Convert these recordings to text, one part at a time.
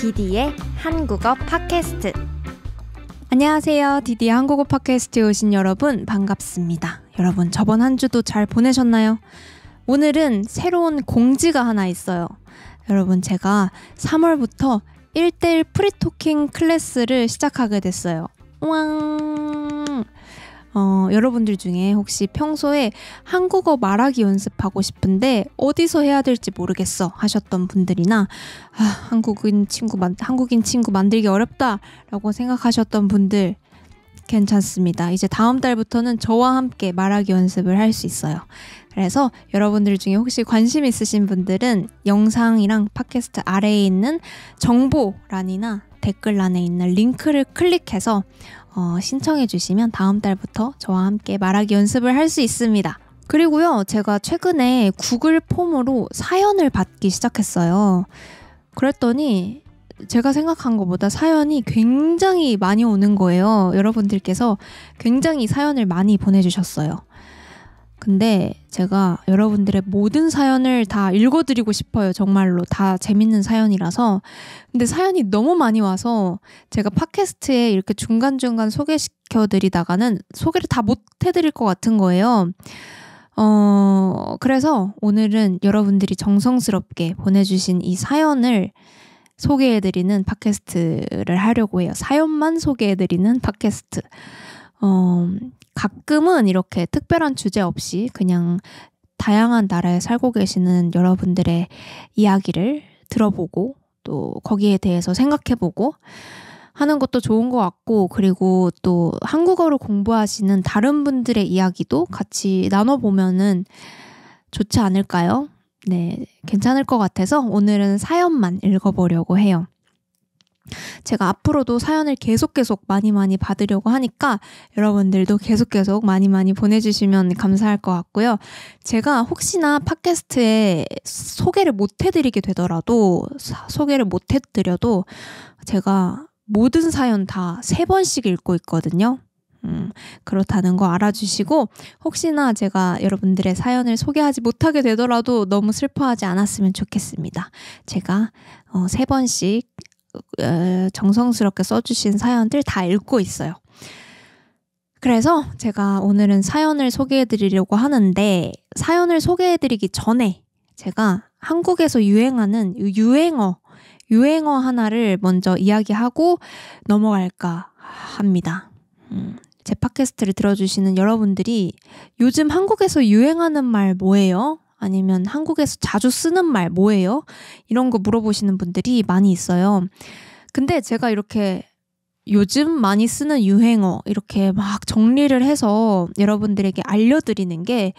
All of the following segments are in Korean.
디디의 한국어 팟캐스트. 안녕하세요. 디디의 한국어 팟캐스트에 오신 여러분 반갑습니다. 여러분 저번 한 주도 잘 보내셨나요? 오늘은 새로운 공지가 하나 있어요. 여러분 제가 3월부터 1:1 프리토킹 클래스를 시작하게 됐어요. 여러분들 중에 혹시 평소에 한국어 말하기 연습하고 싶은데 어디서 해야 될지 모르겠어 하셨던 분들이나 한국인 친구 만들기 어렵다 라고 생각하셨던 분들 괜찮습니다. 이제 다음 달부터는 저와 함께 말하기 연습을 할 수 있어요. 그래서 여러분들 중에 혹시 관심 있으신 분들은 영상이랑 팟캐스트 아래에 있는 정보란이나 댓글란에 있는 링크를 클릭해서 신청해 주시면 다음 달부터 저와 함께 말하기 연습을 할 수 있습니다. 그리고요, 제가 최근에 구글 폼으로 사연을 받기 시작했어요. 그랬더니 제가 생각한 것보다 사연이 굉장히 많이 오는 거예요. 여러분들께서 굉장히 사연을 많이 보내주셨어요. 근데 제가 여러분들의 모든 사연을 다 읽어드리고 싶어요. 정말로 다 재밌는 사연이라서. 근데 사연이 너무 많이 와서 제가 팟캐스트에 이렇게 중간중간 소개시켜드리다가는 소개를 다 못 해드릴 것 같은 거예요. 그래서 오늘은 여러분들이 정성스럽게 보내주신 이 사연을 소개해드리는 팟캐스트를 하려고 해요. 사연만 소개해드리는 팟캐스트. 가끔은 이렇게 특별한 주제 없이 그냥 다양한 나라에 살고 계시는 여러분들의 이야기를 들어보고 또 거기에 대해서 생각해보고 하는 것도 좋은 것 같고, 그리고 또 한국어를 공부하시는 다른 분들의 이야기도 같이 나눠보면은 좋지 않을까요? 네, 괜찮을 것 같아서 오늘은 사연만 읽어보려고 해요. 제가 앞으로도 사연을 계속 많이 받으려고 하니까 여러분들도 계속 많이 보내주시면 감사할 것 같고요. 제가 혹시나 팟캐스트에 소개를 못 해드리게 되더라도, 소개를 못 해드려도 제가 모든 사연 다 3번씩 읽고 있거든요. 그렇다는 거 알아주시고, 혹시나 제가 여러분들의 사연을 소개하지 못하게 되더라도 너무 슬퍼하지 않았으면 좋겠습니다. 제가 3번씩 정성스럽게 써주신 사연들 다 읽고 있어요. 그래서 제가 오늘은 사연을 소개해드리려고 하는데, 사연을 소개해드리기 전에 제가 한국에서 유행하는 유행어 하나를 먼저 이야기하고 넘어갈까 합니다. 제 팟캐스트를 들어주시는 여러분들이 요즘 한국에서 유행하는 말 뭐예요? 아니면 한국에서 자주 쓰는 말 뭐예요? 이런 거 물어보시는 분들이 많이 있어요. 근데 제가 이렇게 요즘 많이 쓰는 유행어 이렇게 막 정리를 해서 여러분들에게 알려드리는 게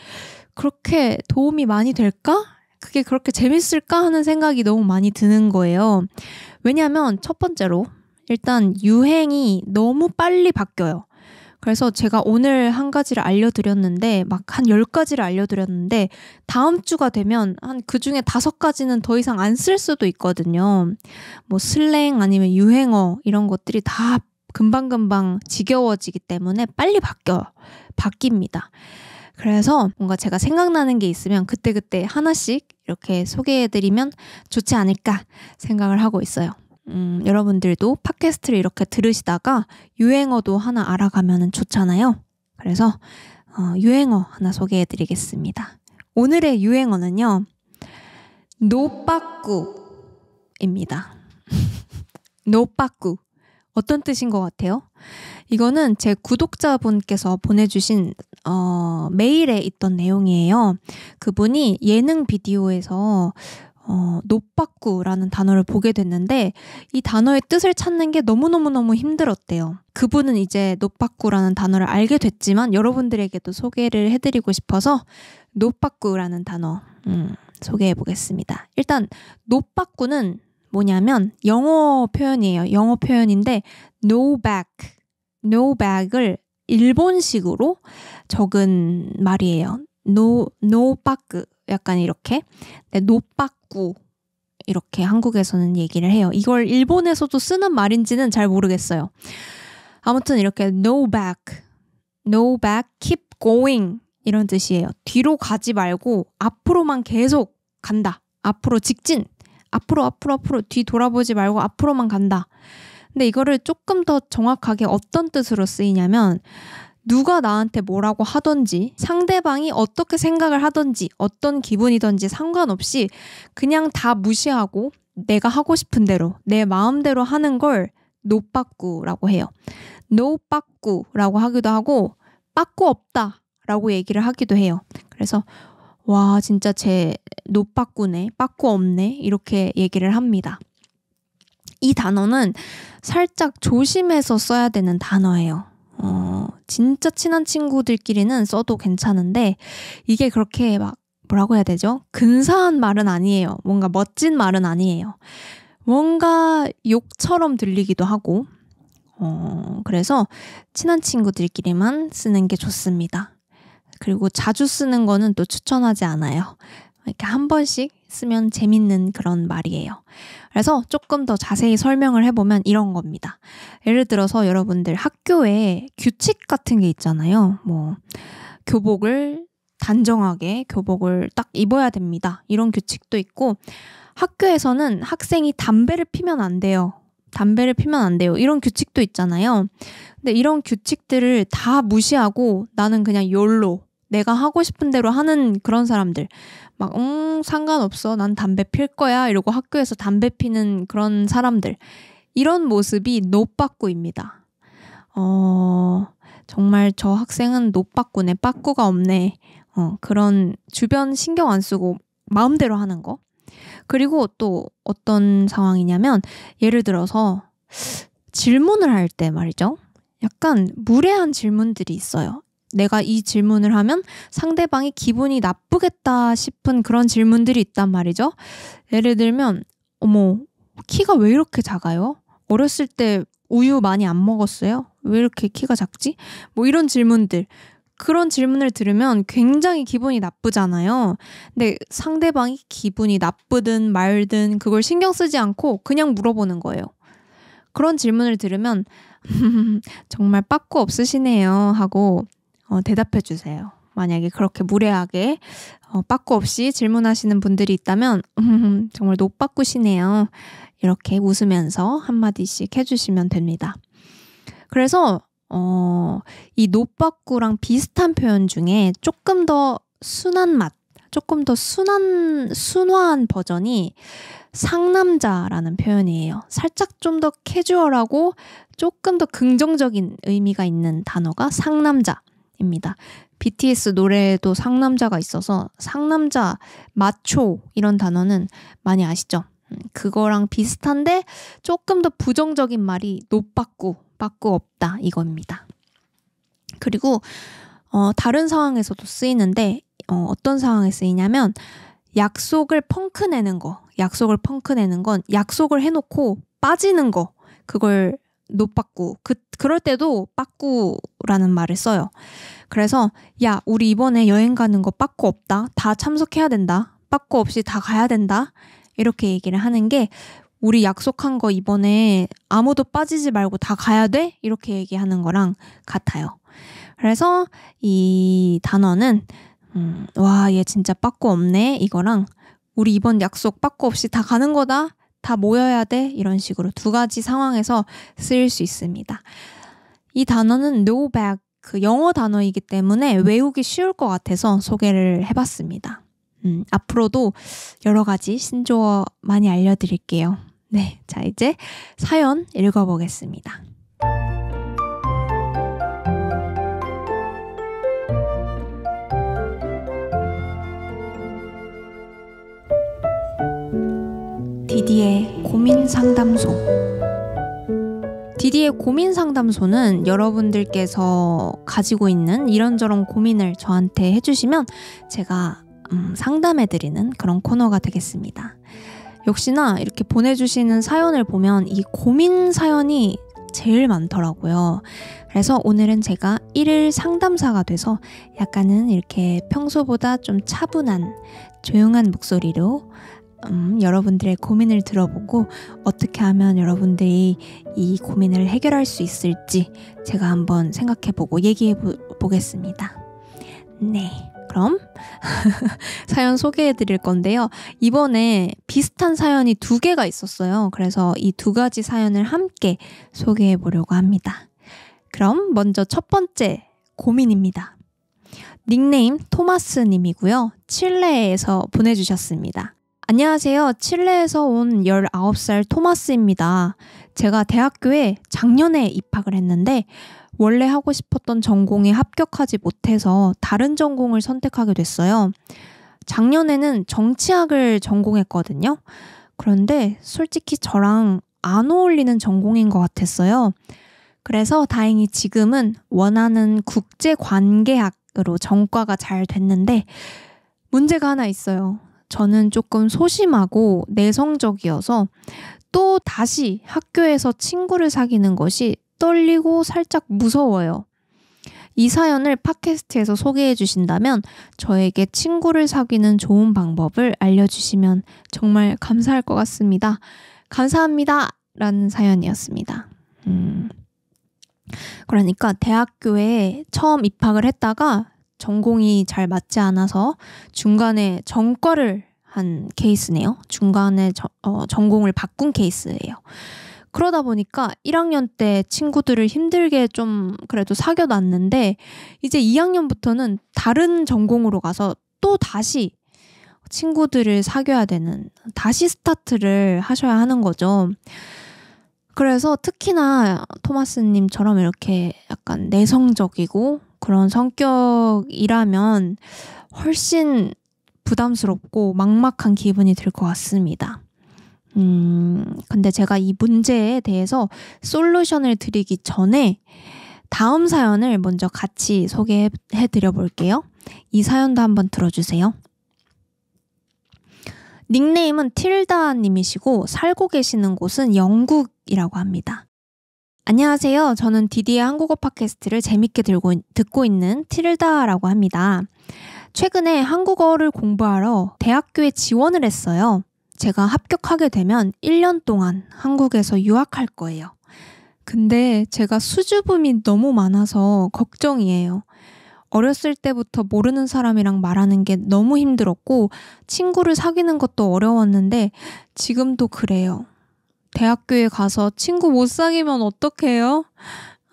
그렇게 도움이 많이 될까? 그게 그렇게 재밌을까? 하는 생각이 너무 많이 드는 거예요. 왜냐하면 첫 번째로 일단 유행이 너무 빨리 바뀌어요. 그래서 제가 오늘 한 가지를 알려드렸는데 막 한 10가지를 알려드렸는데 다음 주가 되면 한 그중에 5가지는 더 이상 안 쓸 수도 있거든요. 뭐 슬랭 아니면 유행어 이런 것들이 다 금방금방 지겨워지기 때문에 빨리 바뀝니다. 그래서 뭔가 제가 생각나는 게 있으면 그때그때 하나씩 이렇게 소개해드리면 좋지 않을까 생각을 하고 있어요. 여러분들도 팟캐스트를 이렇게 들으시다가 유행어도 하나 알아가면 좋잖아요. 그래서 유행어 하나 소개해드리겠습니다. 오늘의 유행어는요, 노빠꾸입니다. 노빠꾸. 어떤 뜻인 것 같아요? 이거는 제 구독자분께서 보내주신 메일에 있던 내용이에요. 그분이 예능 비디오에서 노빠꾸라는 단어를 보게 됐는데 이 단어의 뜻을 찾는 게 너무너무 힘들었대요. 그분은 이제 노빠꾸라는 단어를 알게 됐지만 여러분들에게도 소개를 해드리고 싶어서 노빠꾸라는 단어 소개해보겠습니다. 일단 노빠꾸는 뭐냐면 영어 표현이에요. 영어 표현인데 no back을 일본식으로 적은 말이에요. 노빠꾸. 약간 이렇게 노빠꾸 이렇게 한국에서는 얘기를 해요. 이걸 일본에서도 쓰는 말인지는 잘 모르겠어요. 아무튼 이렇게 no back, keep going 이런 뜻이에요. 뒤로 가지 말고 앞으로만 계속 간다. 앞으로 직진, 앞으로 뒤 돌아보지 말고 앞으로만 간다. 근데 이거를 조금 더 정확하게 어떤 뜻으로 쓰이냐면 누가 나한테 뭐라고 하든지 상대방이 어떻게 생각을 하든지 어떤 기분이든지 상관없이 그냥 다 무시하고 내가 하고 싶은 대로 내 마음대로 하는 걸 노빠꾸라고 해요. 노빠꾸라고 하기도 하고 빠꾸 없다 라고 얘기를 하기도 해요. 그래서 와 진짜 쟤 노빠꾸네, 빠꾸 없네 이렇게 얘기를 합니다. 이 단어는 살짝 조심해서 써야 되는 단어예요. 진짜 친한 친구들끼리는 써도 괜찮은데 이게 그렇게 막 뭐라고 해야 되죠? 근사한 말은 아니에요. 뭔가 멋진 말은 아니에요. 뭔가 욕처럼 들리기도 하고 그래서 친한 친구들끼리만 쓰는 게 좋습니다. 그리고 자주 쓰는 거는 또 추천하지 않아요. 이렇게 한 번씩 쓰면 재밌는 그런 말이에요. 그래서 조금 더 자세히 설명을 해보면 이런 겁니다. 예를 들어서 여러분들 학교에 규칙 같은 게 있잖아요. 뭐 교복을 단정하게 교복을 딱 입어야 됩니다. 이런 규칙도 있고 학교에서는 학생이 담배를 피면 안 돼요. 담배를 피면 안 돼요. 이런 규칙도 있잖아요. 근데 이런 규칙들을 다 무시하고 나는 그냥 욜로 내가 하고 싶은 대로 하는 그런 사람들 막 상관없어 난 담배 필 거야 이러고 학교에서 담배 피는 그런 사람들 이런 모습이 노빠꾸입니다. 정말 저 학생은 노빠꾸네 빠꾸가 없네 그런 주변 신경 안 쓰고 마음대로 하는 거. 그리고 또 어떤 상황이냐면 예를 들어서 질문을 할 때 말이죠. 약간 무례한 질문들이 있어요. 내가 이 질문을 하면 상대방이 기분이 나쁘겠다 싶은 그런 질문들이 있단 말이죠. 예를 들면 어머 키가 왜 이렇게 작아요? 어렸을 때 우유 많이 안 먹었어요? 왜 이렇게 키가 작지? 뭐 이런 질문들. 그런 질문을 들으면 굉장히 기분이 나쁘잖아요. 근데 상대방이 기분이 나쁘든 말든 그걸 신경 쓰지 않고 그냥 물어보는 거예요. 그런 질문을 들으면 정말 빠꾸 없으시네요 하고 대답해 주세요. 만약에 그렇게 무례하게 빠꾸 없이 질문하시는 분들이 있다면 정말 노빠꾸시네요. 이렇게 웃으면서 한마디씩 해주시면 됩니다. 그래서 이 노빠꾸랑 비슷한 표현 중에 조금 더 순한 맛, 조금 더 순화한 버전이 상남자라는 표현이에요. 살짝 좀 더 캐주얼하고 조금 더 긍정적인 의미가 있는 단어가 상남자입니다. BTS 노래에도 상남자가 있어서 상남자, 마초 이런 단어는 많이 아시죠? 그거랑 비슷한데 조금 더 부정적인 말이 노빠꾸. 빠꾸 없다 이겁니다. 그리고 다른 상황에서도 쓰이는데 어떤 상황에 쓰이냐면 약속을 펑크내는 거. 약속을 펑크내는 건 약속을 해놓고 빠지는 거. 그걸 노빠꾸. 그럴 때도 빠꾸라는 말을 써요. 그래서 야 우리 이번에 여행 가는 거 빠꾸 없다. 다 참석해야 된다. 빠꾸 없이 다 가야 된다. 이렇게 얘기를 하는 게 우리 약속한 거 이번에 아무도 빠지지 말고 다 가야 돼? 이렇게 얘기하는 거랑 같아요. 그래서 이 단어는 와, 얘 진짜 빠꾸 없네 이거랑 우리 이번 약속 빠꾸 없이 다 가는 거다? 다 모여야 돼? 이런 식으로 두 가지 상황에서 쓰일 수 있습니다. 이 단어는 no back, 그 영어 단어이기 때문에 외우기 쉬울 것 같아서 소개를 해봤습니다. 앞으로도 여러 가지 신조어 많이 알려드릴게요. 네, 자 이제 사연 읽어보겠습니다. 디디의 고민상담소. 디디의 고민상담소는 여러분들께서 가지고 있는 이런저런 고민을 저한테 해주시면 제가 상담해드리는 그런 코너가 되겠습니다. 역시나 이렇게 보내주시는 사연을 보면 이 고민 사연이 제일 많더라고요. 그래서 오늘은 제가 1일 상담사가 돼서 약간은 이렇게 평소보다 좀 차분한 조용한 목소리로 여러분들의 고민을 들어보고 어떻게 하면 여러분들이 이 고민을 해결할 수 있을지 제가 한번 생각해보고 얘기해보겠습니다. 네. 그럼 사연 소개해드릴 건데요. 이번에 비슷한 사연이 2개가 있었어요. 그래서 이 2가지 사연을 함께 소개해보려고 합니다. 그럼 먼저 1번째 고민입니다. 닉네임 토마스 님이고요. 칠레에서 보내주셨습니다. 안녕하세요. 칠레에서 온 19살 토마스입니다. 제가 대학교에 작년에 입학을 했는데 원래 하고 싶었던 전공에 합격하지 못해서 다른 전공을 선택하게 됐어요. 작년에는 정치학을 전공했거든요. 그런데 솔직히 저랑 안 어울리는 전공인 것 같았어요. 그래서 다행히 지금은 원하는 국제관계학으로 전과가 잘 됐는데 문제가 하나 있어요. 저는 조금 소심하고 내성적이어서 또 다시 학교에서 친구를 사귀는 것이 떨리고 살짝 무서워요. 이 사연을 팟캐스트에서 소개해 주신다면 저에게 친구를 사귀는 좋은 방법을 알려주시면 정말 감사할 것 같습니다. 감사합니다. 라는 사연이었습니다. 그러니까 대학교에 처음 입학을 했다가 전공이 잘 맞지 않아서 중간에 전과를 한 케이스네요. 중간에 전공을 바꾼 케이스예요. 그러다 보니까 1학년 때 친구들을 힘들게 좀 그래도 사귀어놨는데 이제 2학년부터는 다른 전공으로 가서 또 다시 친구들을 사귀어야 되는, 다시 스타트를 하셔야 하는 거죠. 그래서 특히나 토마스님처럼 이렇게 약간 내성적이고 그런 성격이라면 훨씬 부담스럽고 막막한 기분이 들 것 같습니다. 근데 제가 이 문제에 대해서 솔루션을 드리기 전에 다음 사연을 먼저 같이 소개해드려 볼게요. 이 사연도 한번 들어주세요. 닉네임은 틸다 님이시고 살고 계시는 곳은 영국이라고 합니다. 안녕하세요. 저는 디디의 한국어 팟캐스트를 재밌게 듣고 있는 틸다라고 합니다. 최근에 한국어를 공부하러 대학교에 지원을 했어요. 제가 합격하게 되면 1년 동안 한국에서 유학할 거예요. 근데 제가 수줍음이 너무 많아서 걱정이에요. 어렸을 때부터 모르는 사람이랑 말하는 게 너무 힘들었고 친구를 사귀는 것도 어려웠는데 지금도 그래요. 대학교에 가서 친구 못 사귀면 어떡해요?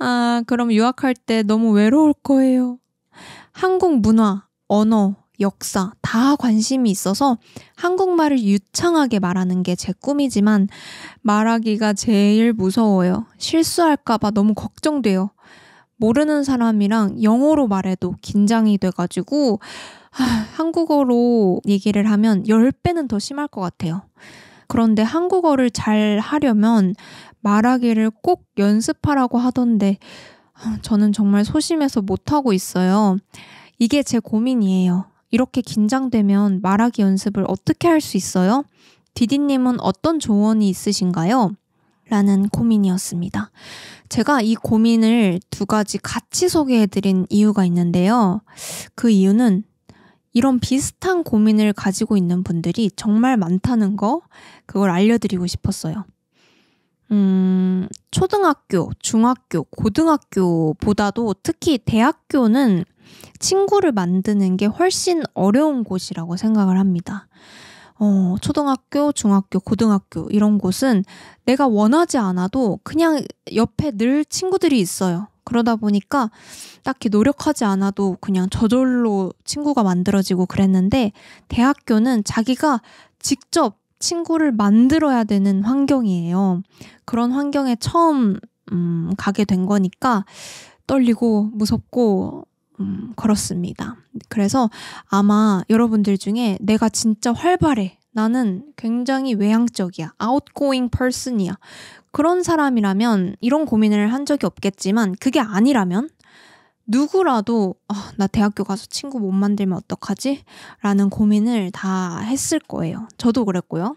아, 그럼 유학할 때 너무 외로울 거예요. 한국 문화, 언어, 역사 다 관심이 있어서 한국말을 유창하게 말하는 게 제 꿈이지만 말하기가 제일 무서워요. 실수할까 봐 너무 걱정돼요. 모르는 사람이랑 영어로 말해도 긴장이 돼가지고 한국어로 얘기를 하면 10배는 더 심할 것 같아요. 그런데 한국어를 잘 하려면 말하기를 꼭 연습하라고 하던데 저는 정말 소심해서 못하고 있어요. 이게 제 고민이에요. 이렇게 긴장되면 말하기 연습을 어떻게 할 수 있어요? 디디님은 어떤 조언이 있으신가요? 라는 고민이었습니다. 제가 이 고민을 2가지 같이 소개해드린 이유가 있는데요. 그 이유는 이런 비슷한 고민을 가지고 있는 분들이 정말 많다는 거, 그걸 알려드리고 싶었어요. 초등학교, 중학교, 고등학교보다도 특히 대학교는 친구를 만드는 게 훨씬 어려운 곳이라고 생각을 합니다. 초등학교, 중학교, 고등학교 이런 곳은 내가 원하지 않아도 그냥 옆에 늘 친구들이 있어요. 그러다 보니까 딱히 노력하지 않아도 그냥 저절로 친구가 만들어지고 그랬는데 대학교는 자기가 직접 친구를 만들어야 되는 환경이에요. 그런 환경에 처음 가게 된 거니까 떨리고 무섭고 그렇습니다. 그래서 아마 여러분들 중에 내가 진짜 활발해, 나는 굉장히 외향적이야, outgoing person이야 그런 사람이라면 이런 고민을 한 적이 없겠지만 그게 아니라면 누구라도 나 대학교 가서 친구 못 만들면 어떡하지? 라는 고민을 다 했을 거예요. 저도 그랬고요.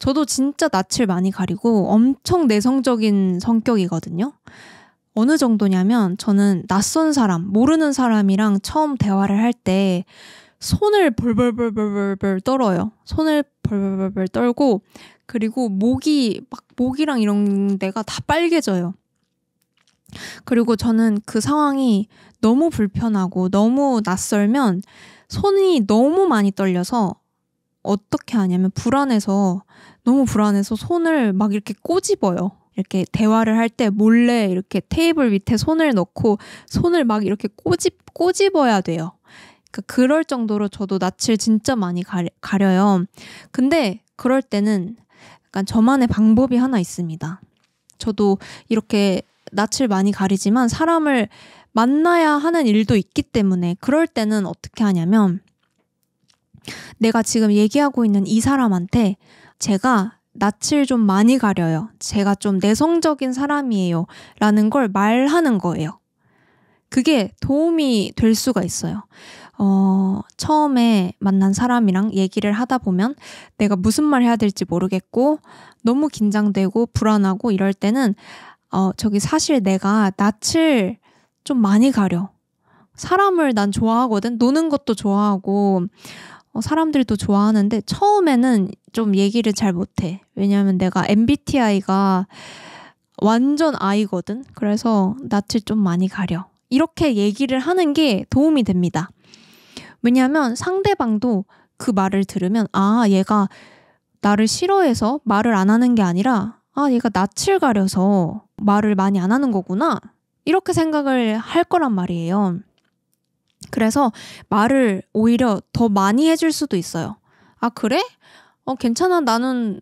저도 진짜 낯을 많이 가리고 엄청 내성적인 성격이거든요. 어느 정도냐면 저는 낯선 사람, 모르는 사람이랑 처음 대화를 할 때 손을 벌벌벌벌벌 떨어요. 손을 벌벌벌벌 떨고 그리고 목이랑 이런 데가 다 빨개져요. 그리고 저는 그 상황이 너무 불편하고 너무 낯설면 손이 너무 많이 떨려서 어떻게 하냐면 불안해서 너무 불안해서 손을 막 이렇게 꼬집어요. 이렇게 대화를 할 때 몰래 이렇게 테이블 밑에 손을 넣고 손을 막 이렇게 꼬집어야 돼요. 그러니까 그럴 정도로 저도 낯을 진짜 많이 가려요. 근데 그럴 때는 약간 저만의 방법이 하나 있습니다. 저도 이렇게 낯을 많이 가리지만 사람을 만나야 하는 일도 있기 때문에 그럴 때는 어떻게 하냐면 내가 지금 얘기하고 있는 이 사람한테 제가 낯을 좀 많이 가려요. 제가 좀 내성적인 사람이에요. 라는 걸 말하는 거예요. 그게 도움이 될 수가 있어요. 처음에 만난 사람이랑 얘기를 하다 보면 내가 무슨 말 해야 될지 모르겠고 너무 긴장되고 불안하고 이럴 때는 저기 사실 내가 낯을 좀 많이 가려. 사람을 난 좋아하거든. 노는 것도 좋아하고 사람들도 좋아하는데 처음에는 좀 얘기를 잘 못해. 왜냐하면 내가 MBTI가 완전 I거든. 그래서 낯을 좀 많이 가려. 이렇게 얘기를 하는 게 도움이 됩니다. 왜냐하면 상대방도 그 말을 들으면 아, 얘가 나를 싫어해서 말을 안 하는 게 아니라 아, 얘가 낯을 가려서 말을 많이 안 하는 거구나. 이렇게 생각을 할 거란 말이에요. 그래서 말을 오히려 더 많이 해줄 수도 있어요. 아, 그래? 괜찮아. 나는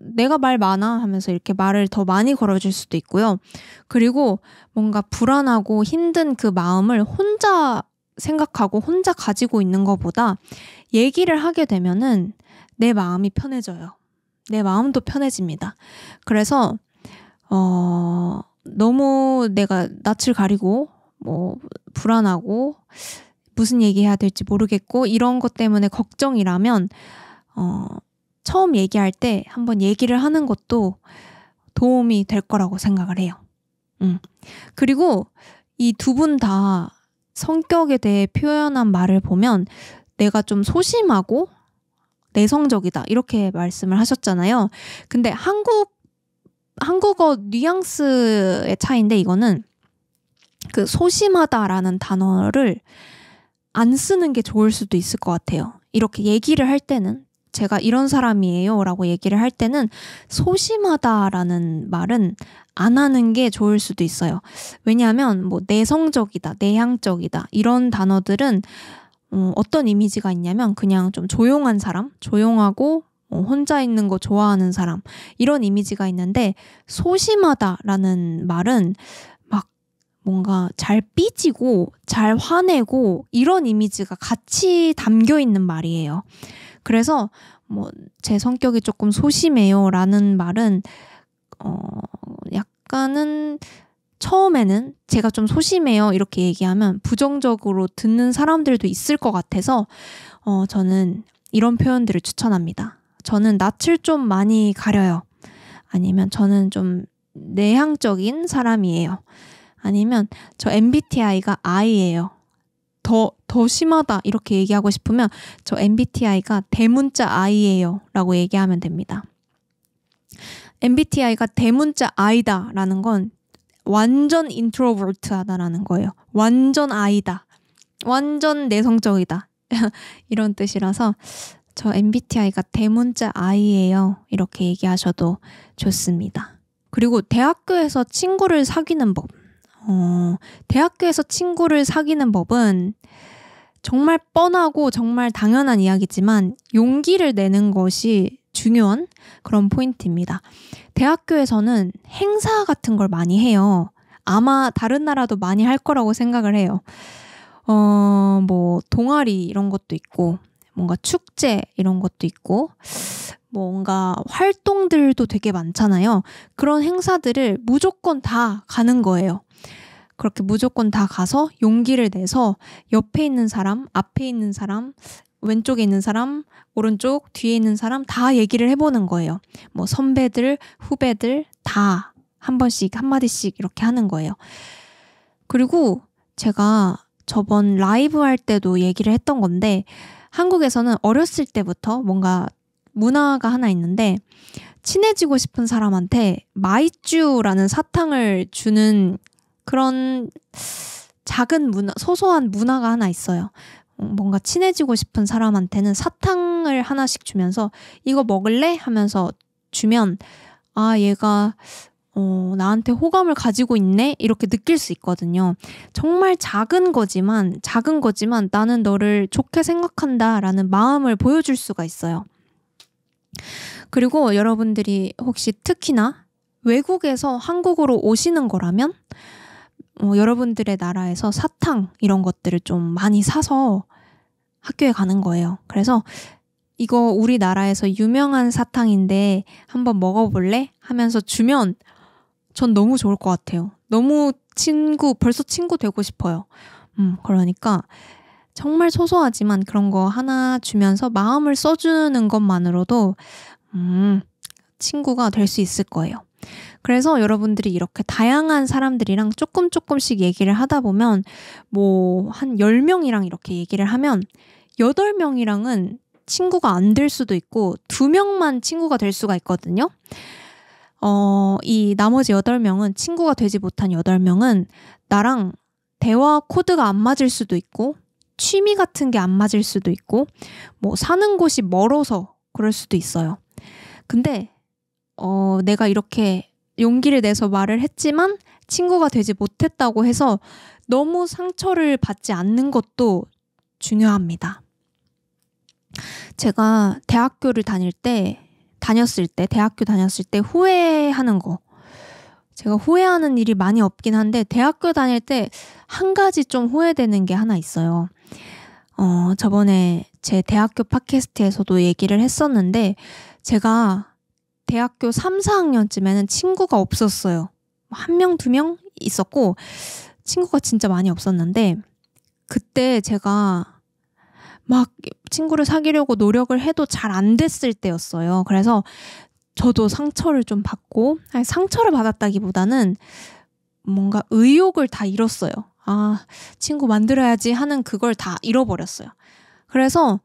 내가 말 많아 하면서 이렇게 말을 더 많이 걸어줄 수도 있고요. 그리고 뭔가 불안하고 힘든 그 마음을 혼자 생각하고 혼자 가지고 있는 것보다 얘기를 하게 되면은 내 마음이 편해져요. 내 마음도 편해집니다. 그래서 너무 내가 낯을 가리고 불안하고 무슨 얘기해야 될지 모르겠고 이런 것 때문에 걱정이라면 처음 얘기할 때 한번 얘기를 하는 것도 도움이 될 거라고 생각을 해요. 그리고 이 두 분 다 성격에 대해 표현한 말을 보면 내가 좀 소심하고 내성적이다 이렇게 말씀을 하셨잖아요. 근데 한국어 뉘앙스의 차이인데 이거는 그 소심하다라는 단어를 안 쓰는 게 좋을 수도 있을 것 같아요. 이렇게 얘기를 할 때는 제가 이런 사람이에요 라고 얘기를 할 때는 소심하다라는 말은 안 하는 게 좋을 수도 있어요. 왜냐하면 내성적이다, 내향적이다 이런 단어들은 어떤 이미지가 있냐면 그냥 좀 조용한 사람, 조용하고 혼자 있는 거 좋아하는 사람 이런 이미지가 있는데 소심하다라는 말은 막 뭔가 잘 삐지고 잘 화내고 이런 이미지가 같이 담겨있는 말이에요. 그래서 제 성격이 조금 소심해요 라는 말은 약간은 처음에는 제가 좀 소심해요 이렇게 얘기하면 부정적으로 듣는 사람들도 있을 것 같아서 저는 이런 표현들을 추천합니다. 저는 낯을 좀 많이 가려요. 아니면 저는 좀 내향적인 사람이에요. 아니면 저 MBTI가 I예요. 더 심하다 이렇게 얘기하고 싶으면 저 MBTI가 대문자 I예요 라고 얘기하면 됩니다. MBTI가 대문자 I다 라는 건 완전 인트로버트하다라는 거예요. 완전 I다. 완전 내성적이다. 이런 뜻이라서 저 MBTI가 대문자 I예요. 이렇게 얘기하셔도 좋습니다. 그리고 대학교에서 친구를 사귀는 법. 대학교에서 친구를 사귀는 법은 정말 뻔하고 정말 당연한 이야기지만 용기를 내는 것이 중요한 그런 포인트입니다. 대학교에서는 행사 같은 걸 많이 해요. 아마 다른 나라도 많이 할 거라고 생각을 해요. 동아리 이런 것도 있고 뭔가 축제 이런 것도 있고 뭔가 활동들도 되게 많잖아요. 그런 행사들을 무조건 다 가는 거예요. 그렇게 무조건 다 가서 용기를 내서 옆에 있는 사람, 앞에 있는 사람, 왼쪽에 있는 사람, 오른쪽, 뒤에 있는 사람 다 얘기를 해보는 거예요. 선배들, 후배들 다 한 번씩, 한마디씩 이렇게 하는 거예요. 그리고 제가 저번 라이브 할 때도 얘기를 했던 건데 한국에서는 어렸을 때부터 뭔가 문화가 하나 있는데 친해지고 싶은 사람한테 마이쮸라는 사탕을 주는 그런 작은 문화, 소소한 문화가 하나 있어요. 뭔가 친해지고 싶은 사람한테는 사탕을 하나씩 주면서 이거 먹을래? 하면서 주면 아 얘가 나한테 호감을 가지고 있네? 이렇게 느낄 수 있거든요. 정말 작은 거지만 나는 너를 좋게 생각한다 라는 마음을 보여줄 수가 있어요. 그리고 여러분들이 혹시 특히나 외국에서 한국으로 오시는 거라면 여러분들의 나라에서 사탕 이런 것들을 좀 많이 사서 학교에 가는 거예요. 그래서 이거 우리나라에서 유명한 사탕인데 한번 먹어볼래? 하면서 주면 전 너무 좋을 것 같아요. 너무 벌써 친구 되고 싶어요. 그러니까 정말 소소하지만 그런 거 하나 주면서 마음을 써주는 것만으로도 친구가 될 수 있을 거예요. 그래서 여러분들이 이렇게 다양한 사람들이랑 조금씩 얘기를 하다 보면 뭐 한 10명이랑 이렇게 얘기를 하면 8명이랑은 친구가 안 될 수도 있고 2명만 친구가 될 수가 있거든요. 이 나머지 8명은 친구가 되지 못한 8명은 나랑 대화 코드가 안 맞을 수도 있고 취미 같은 게 안 맞을 수도 있고 뭐 사는 곳이 멀어서 그럴 수도 있어요. 근데 내가 이렇게 용기를 내서 말을 했지만 친구가 되지 못했다고 해서 너무 상처를 받지 않는 것도 중요합니다. 제가 대학교 다녔을 때 후회하는 거. 제가 후회하는 일이 많이 없긴 한데 대학교 다닐 때 한 가지 좀 후회되는 게 하나 있어요. 저번에 제 대학교 팟캐스트에서도 얘기를 했었는데 제가 대학교 3, 4학년쯤에는 친구가 없었어요. 한 명, 2명 있었고 친구가 진짜 많이 없었는데 그때 제가 막 친구를 사귀려고 노력을 해도 잘 안 됐을 때였어요. 그래서 저도 상처를 좀 받고 상처를 받았다기보다는 뭔가 의욕을 다 잃었어요. 아, 친구 만들어야지 하는 그걸 다 잃어버렸어요. 그래서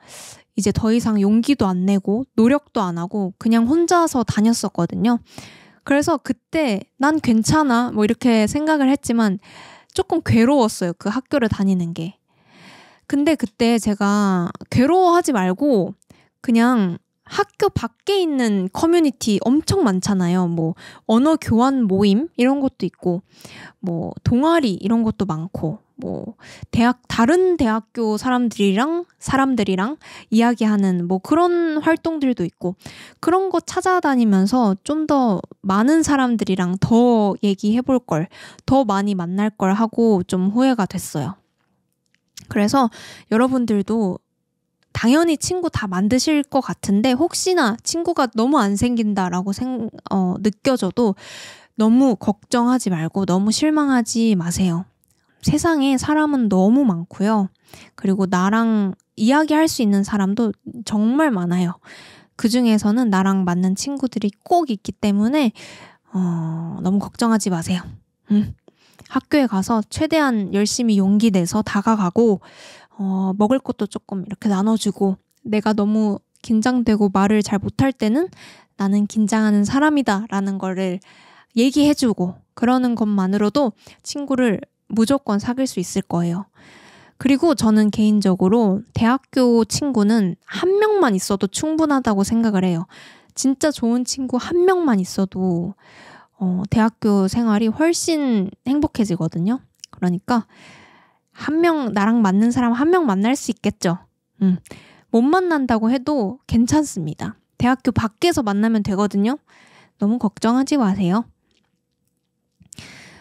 이제 더 이상 용기도 안 내고 노력도 안 하고 그냥 혼자서 다녔었거든요. 그래서 그때 난 괜찮아 뭐 이렇게 생각을 했지만 조금 괴로웠어요. 그 학교를 다니는 게. 근데 그때 제가 괴로워하지 말고 그냥 학교 밖에 있는 커뮤니티 엄청 많잖아요. 뭐 언어 교환 모임 이런 것도 있고 뭐 동아리 이런 것도 많고 뭐 다른 대학교 사람들이랑 이야기하는 뭐 그런 활동들도 있고 그런 거 찾아다니면서 좀 더 많은 사람들이랑 더 얘기해볼 걸, 더 많이 만날 걸 하고 좀 후회가 됐어요. 그래서 여러분들도 당연히 친구 다 만드실 것 같은데 혹시나 친구가 너무 안 생긴다라고 느껴져도 너무 걱정하지 말고 너무 실망하지 마세요. 세상에 사람은 너무 많고요. 그리고 나랑 이야기할 수 있는 사람도 정말 많아요. 그 중에서는 나랑 맞는 친구들이 꼭 있기 때문에 너무 걱정하지 마세요. 학교에 가서 최대한 열심히 용기 내서 다가가고 먹을 것도 조금 이렇게 나눠주고 내가 너무 긴장되고 말을 잘 못할 때는 나는 긴장하는 사람이다 라는 거를 얘기해주고 그러는 것만으로도 친구를 무조건 사귈 수 있을 거예요. 그리고 저는 개인적으로 대학교 친구는 한 명만 있어도 충분하다고 생각을 해요. 진짜 좋은 친구 한 명만 있어도 대학교 생활이 훨씬 행복해지거든요. 그러니까 한 명, 나랑 맞는 사람 한 명 만날 수 있겠죠. 못 만난다고 해도 괜찮습니다. 대학교 밖에서 만나면 되거든요. 너무 걱정하지 마세요.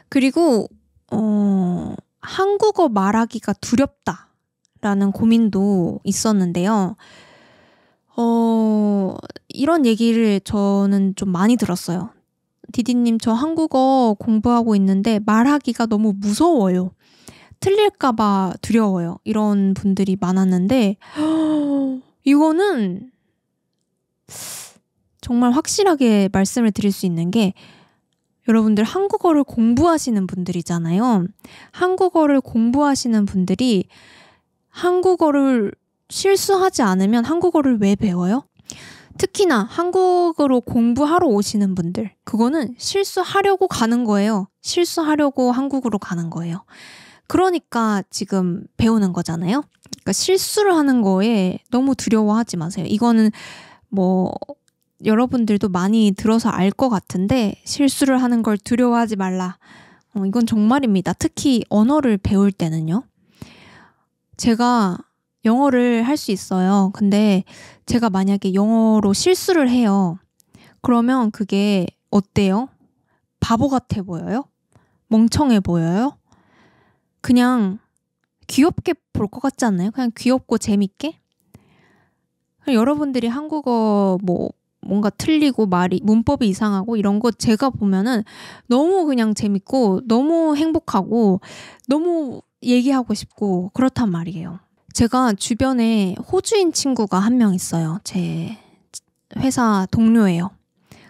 그리고 한국어 말하기가 두렵다라는 고민도 있었는데요. 이런 얘기를 저는 좀 많이 들었어요. 디디님, 저 한국어 공부하고 있는데 말하기가 너무 무서워요. 틀릴까봐 두려워요. 이런 분들이 많았는데 이거는 정말 확실하게 말씀을 드릴 수 있는 게 여러분들 한국어를 공부하시는 분들이잖아요. 한국어를 공부하시는 분들이 한국어를 실수하지 않으면 한국어를 왜 배워요? 특히나 한국어로 공부하러 오시는 분들, 그거는 실수하려고 가는 거예요. 실수하려고 한국으로 가는 거예요. 그러니까 지금 배우는 거잖아요. 그러니까 실수를 하는 거에 너무 두려워하지 마세요. 이거는 뭐 여러분들도 많이 들어서 알 것 같은데 실수를 하는 걸 두려워하지 말라. 이건 정말입니다. 특히 언어를 배울 때는요. 제가 영어를 할 수 있어요. 근데 제가 만약에 영어로 실수를 해요. 그러면 그게 어때요? 바보 같아 보여요? 멍청해 보여요? 그냥 귀엽게 볼 것 같지 않나요? 그냥 귀엽고 재밌게? 여러분들이 한국어 뭐 뭔가 틀리고 말이 문법이 이상하고 이런 거 제가 보면은 너무 그냥 재밌고 너무 행복하고 너무 얘기하고 싶고 그렇단 말이에요. 제가 주변에 호주인 친구가 한 명 있어요. 제 회사 동료예요.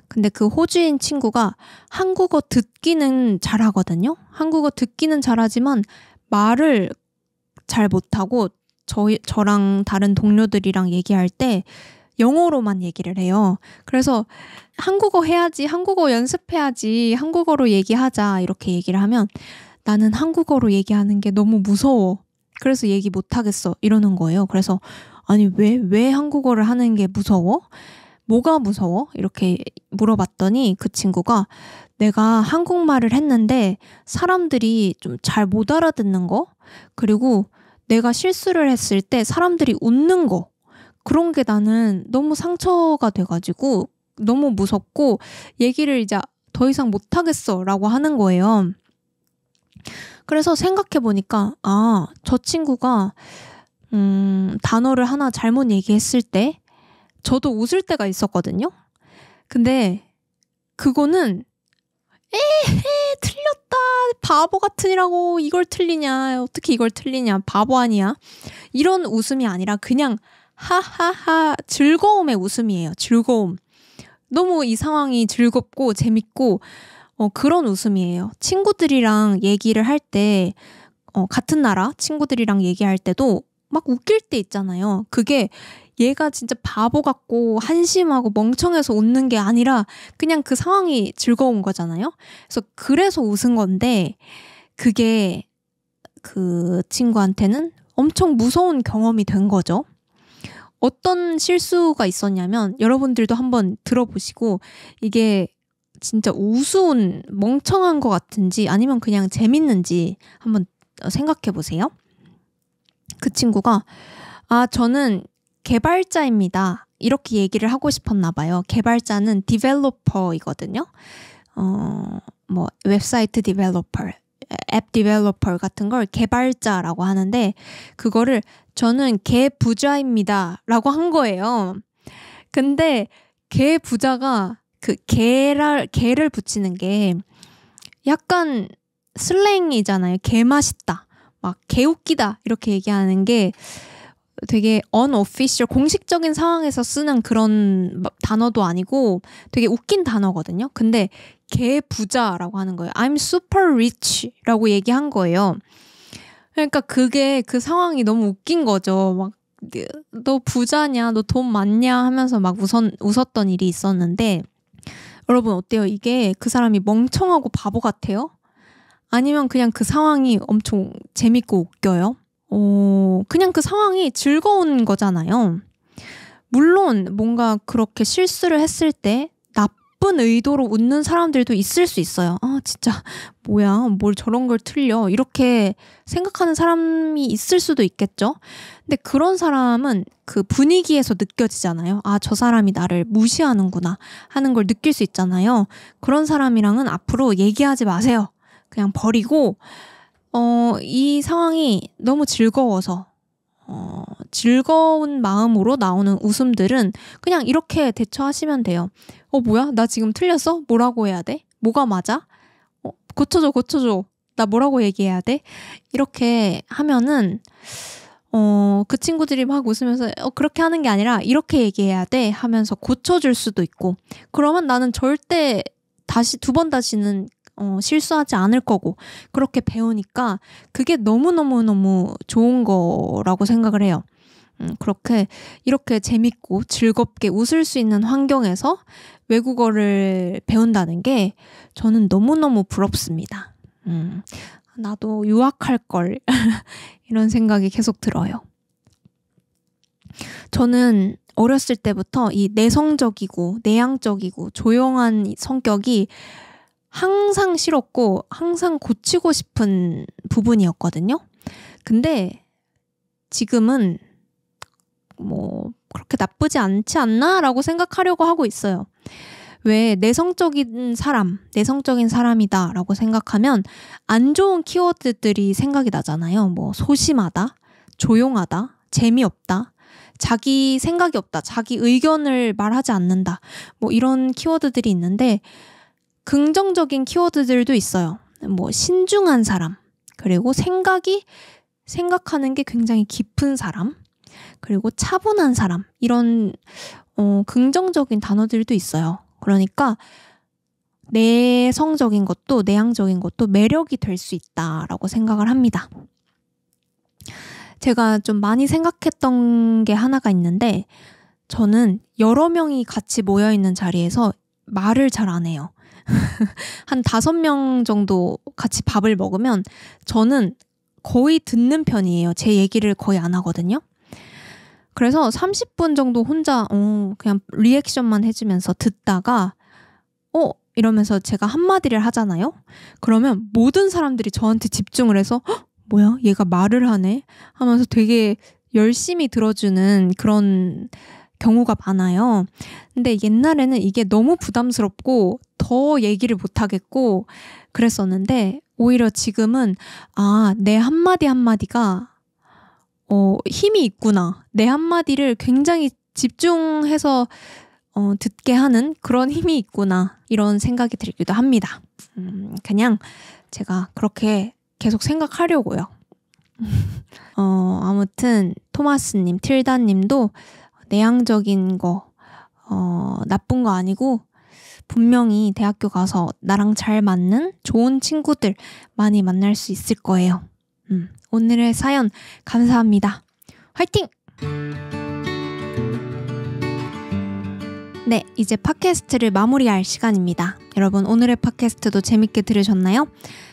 근데 그 호주인 친구가 한국어 듣기는 잘하거든요. 한국어 듣기는 잘하지만 말을 잘 못하고 저랑 다른 동료들이랑 얘기할 때 영어로만 얘기를 해요. 그래서 한국어 해야지, 한국어 연습해야지, 한국어로 얘기하자 이렇게 얘기를 하면 나는 한국어로 얘기하는 게 너무 무서워. 그래서 얘기 못하겠어 이러는 거예요. 그래서 아니 왜 한국어를 하는 게 무서워? 뭐가 무서워? 이렇게 물어봤더니 그 친구가 내가 한국말을 했는데 사람들이 좀 잘 못 알아듣는 거, 그리고 내가 실수를 했을 때 사람들이 웃는 거, 그런 게 나는 너무 상처가 돼가지고 너무 무섭고 얘기를 이제 더 이상 못하겠어 라고 하는 거예요. 그래서 생각해보니까 아, 저 친구가 단어를 하나 잘못 얘기했을 때 저도 웃을 때가 있었거든요. 근데 그거는 틀렸다, 바보 같으니라고 이걸 틀리냐, 어떻게 이걸 틀리냐, 바보 아니야, 이런 웃음이 아니라 그냥 하하하 즐거움의 웃음이에요. 즐거움. 너무 이 상황이 즐겁고 재밌고 그런 웃음이에요. 친구들이랑 얘기를 할 때 같은 나라 친구들이랑 얘기할 때도 막 웃길 때 있잖아요. 그게 얘가 진짜 바보 같고 한심하고 멍청해서 웃는 게 아니라 그냥 그 상황이 즐거운 거잖아요. 그래서 웃은 건데 그게 그 친구한테는 엄청 무서운 경험이 된 거죠. 어떤 실수가 있었냐면 여러분들도 한번 들어보시고 이게 진짜 우스운 멍청한 것 같은지 아니면 그냥 재밌는지 한번 생각해 보세요. 그 친구가 아, 저는 개발자입니다 이렇게 얘기를 하고 싶었나 봐요. 개발자는 디벨로퍼이거든요. 뭐 웹사이트 디벨로퍼, 앱 디벨로퍼 같은 걸 개발자라고 하는데 그거를 저는 개부자입니다 라고 한 거예요. 근데 개부자가 그 개를 붙이는 게 약간 슬랭이잖아요. 개맛있다, 막 개웃기다 이렇게 얘기하는 게 되게 unofficial, 공식적인 상황에서 쓰는 그런 단어도 아니고 되게 웃긴 단어거든요. 근데 개부자라고 하는 거예요. I'm super rich 라고 얘기한 거예요. 그러니까 그게 그 상황이 너무 웃긴 거죠. 막 너 부자냐, 너 돈 많냐 하면서 막 웃었던 일이 있었는데 여러분 어때요? 이게 그 사람이 멍청하고 바보 같아요? 아니면 그냥 그 상황이 엄청 재밌고 웃겨요? 그냥 그 상황이 즐거운 거잖아요. 물론 뭔가 그렇게 실수를 했을 때 나쁜 의도로 웃는 사람들도 있을 수 있어요. 아, 진짜 뭐야, 뭘 저런 걸 틀려, 이렇게 생각하는 사람이 있을 수도 있겠죠. 근데 그런 사람은 그 분위기에서 느껴지잖아요. 아, 저 사람이 나를 무시하는구나 하는 걸 느낄 수 있잖아요. 그런 사람이랑은 앞으로 얘기하지 마세요. 그냥 버리고 이 상황이 너무 즐거워서 즐거운 마음으로 나오는 웃음들은 그냥 이렇게 대처하시면 돼요. 뭐야? 나 지금 틀렸어? 뭐라고 해야 돼? 뭐가 맞아? 고쳐줘. 나 뭐라고 얘기해야 돼? 이렇게 하면은 그 친구들이 막 웃으면서 그렇게 하는 게 아니라 이렇게 얘기해야 돼 하면서 고쳐줄 수도 있고, 그러면 나는 절대 두 번 다시는 실수하지 않을 거고, 그렇게 배우니까 그게 너무너무너무 좋은 거라고 생각을 해요. 그렇게 이렇게 재밌고 즐겁게 웃을 수 있는 환경에서 외국어를 배운다는 게 저는 너무너무 부럽습니다. 나도 유학할 걸 이런 생각이 계속 들어요. 저는 어렸을 때부터 이 내성적이고 내향적이고 조용한 성격이 항상 싫었고 항상 고치고 싶은 부분이었거든요. 근데 지금은 뭐 그렇게 나쁘지 않지 않나? 라고 생각하려고 하고 있어요. 왜 내성적인 사람이다 라고 생각하면 안 좋은 키워드들이 생각이 나잖아요. 뭐 소심하다, 조용하다, 재미없다, 자기 생각이 없다, 자기 의견을 말하지 않는다, 뭐 이런 키워드들이 있는데 긍정적인 키워드들도 있어요. 뭐 신중한 사람, 그리고 생각하는 게 굉장히 깊은 사람, 그리고 차분한 사람, 이런 긍정적인 단어들도 있어요. 그러니까 내성적인 것도 내향적인 것도 매력이 될 수 있다라고 생각을 합니다. 제가 좀 많이 생각했던 게 하나가 있는데, 저는 여러 명이 같이 모여있는 자리에서 말을 잘 안 해요. 한 5명 정도 같이 밥을 먹으면 저는 거의 듣는 편이에요. 제 얘기를 거의 안 하거든요. 그래서 30분 정도 혼자 그냥 리액션만 해주면서 듣다가 이러면서 제가 한마디를 하잖아요. 그러면 모든 사람들이 저한테 집중을 해서 뭐야? 얘가 말을 하네? 하면서 되게 열심히 들어주는 그런 경우가 많아요. 근데 옛날에는 이게 너무 부담스럽고 더 얘기를 못하겠고 그랬었는데, 오히려 지금은 내 한마디 한마디가 힘이 있구나. 내 한마디를 굉장히 집중해서 듣게 하는 그런 힘이 있구나. 이런 생각이 들기도 합니다. 그냥 제가 그렇게 계속 생각하려고요. 아무튼 토마스님, 틸다님도 내향적인 거 나쁜 거 아니고 분명히 대학교 가서 나랑 잘 맞는 좋은 친구들 많이 만날 수 있을 거예요. 오늘의 사연 감사합니다. 화이팅! 네, 이제 팟캐스트를 마무리할 시간입니다. 여러분, 오늘의 팟캐스트도 재밌게 들으셨나요?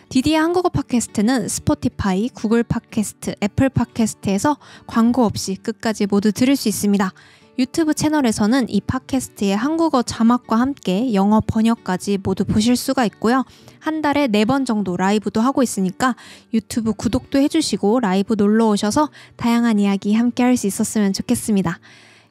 디디의 한국어 팟캐스트는 스포티파이, 구글 팟캐스트, 애플 팟캐스트에서 광고 없이 끝까지 모두 들을 수 있습니다. 유튜브 채널에서는 이 팟캐스트의 한국어 자막과 함께 영어 번역까지 모두 보실 수가 있고요. 한 달에 4번 정도 라이브도 하고 있으니까 유튜브 구독도 해주시고 라이브 놀러 오셔서 다양한 이야기 함께 할 수 있었으면 좋겠습니다.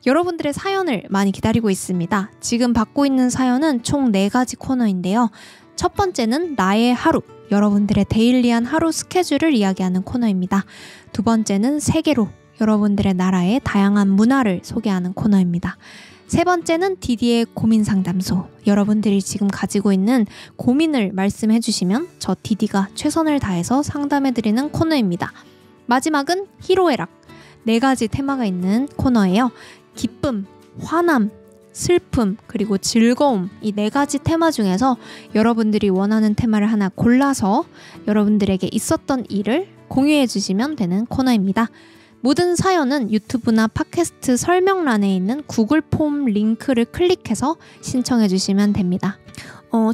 여러분들의 사연을 많이 기다리고 있습니다. 지금 받고 있는 사연은 총 4가지 코너인데요. 첫 번째는 나의 하루, 여러분들의 데일리한 하루 스케줄을 이야기하는 코너입니다. 두 번째는 세계로, 여러분들의 나라의 다양한 문화를 소개하는 코너입니다. 세 번째는 디디의 고민 상담소, 여러분들이 지금 가지고 있는 고민을 말씀해 주시면 저 디디가 최선을 다해서 상담해 드리는 코너입니다. 마지막은 희로애락, 4가지 테마가 있는 코너예요. 기쁨, 화남, 슬픔, 그리고 즐거움, 이 4가지 테마 중에서 여러분들이 원하는 테마를 하나 골라서 여러분들에게 있었던 일을 공유해 주시면 되는 코너입니다. 모든 사연은 유튜브나 팟캐스트 설명란에 있는 구글 폼 링크를 클릭해서 신청해 주시면 됩니다.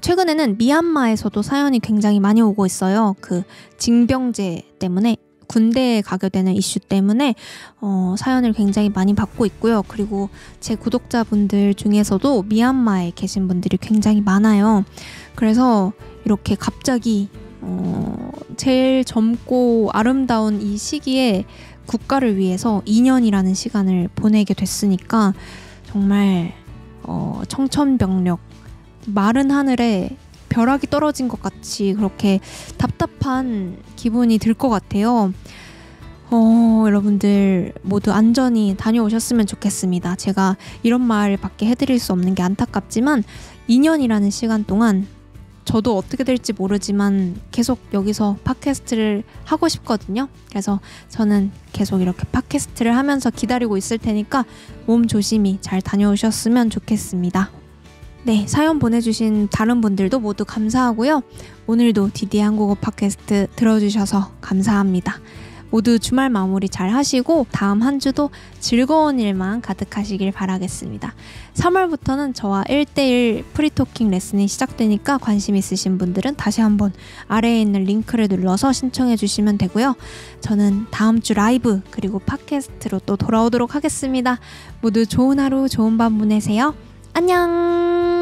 최근에는 미얀마에서도 사연이 굉장히 많이 오고 있어요. 그 징병제 때문에, 군대에 가게 되는 이슈 때문에 사연을 굉장히 많이 받고 있고요. 그리고 제 구독자분들 중에서도 미얀마에 계신 분들이 굉장히 많아요. 그래서 이렇게 갑자기 제일 젊고 아름다운 이 시기에 국가를 위해서 2년이라는 시간을 보내게 됐으니까 정말 청천벽력, 마른 하늘에 벼락이 떨어진 것 같이 그렇게 답답한 기분이 들 것 같아요. 여러분들 모두 안전히 다녀오셨으면 좋겠습니다. 제가 이런 말밖에 해드릴 수 없는 게 안타깝지만 2년이라는 시간 동안 저도 어떻게 될지 모르지만 계속 여기서 팟캐스트를 하고 싶거든요. 그래서 저는 계속 이렇게 팟캐스트를 하면서 기다리고 있을 테니까 몸 조심히 잘 다녀오셨으면 좋겠습니다. 네, 사연 보내주신 다른 분들도 모두 감사하고요. 오늘도 디디의 한국어 팟캐스트 들어주셔서 감사합니다. 모두 주말 마무리 잘 하시고 다음 한 주도 즐거운 일만 가득하시길 바라겠습니다. 3월부터는 저와 1대1 프리토킹 레슨이 시작되니까 관심 있으신 분들은 다시 한번 아래에 있는 링크를 눌러서 신청해 주시면 되고요. 저는 다음 주 라이브 그리고 팟캐스트로 또 돌아오도록 하겠습니다. 모두 좋은 하루 좋은 밤 보내세요. 안녕!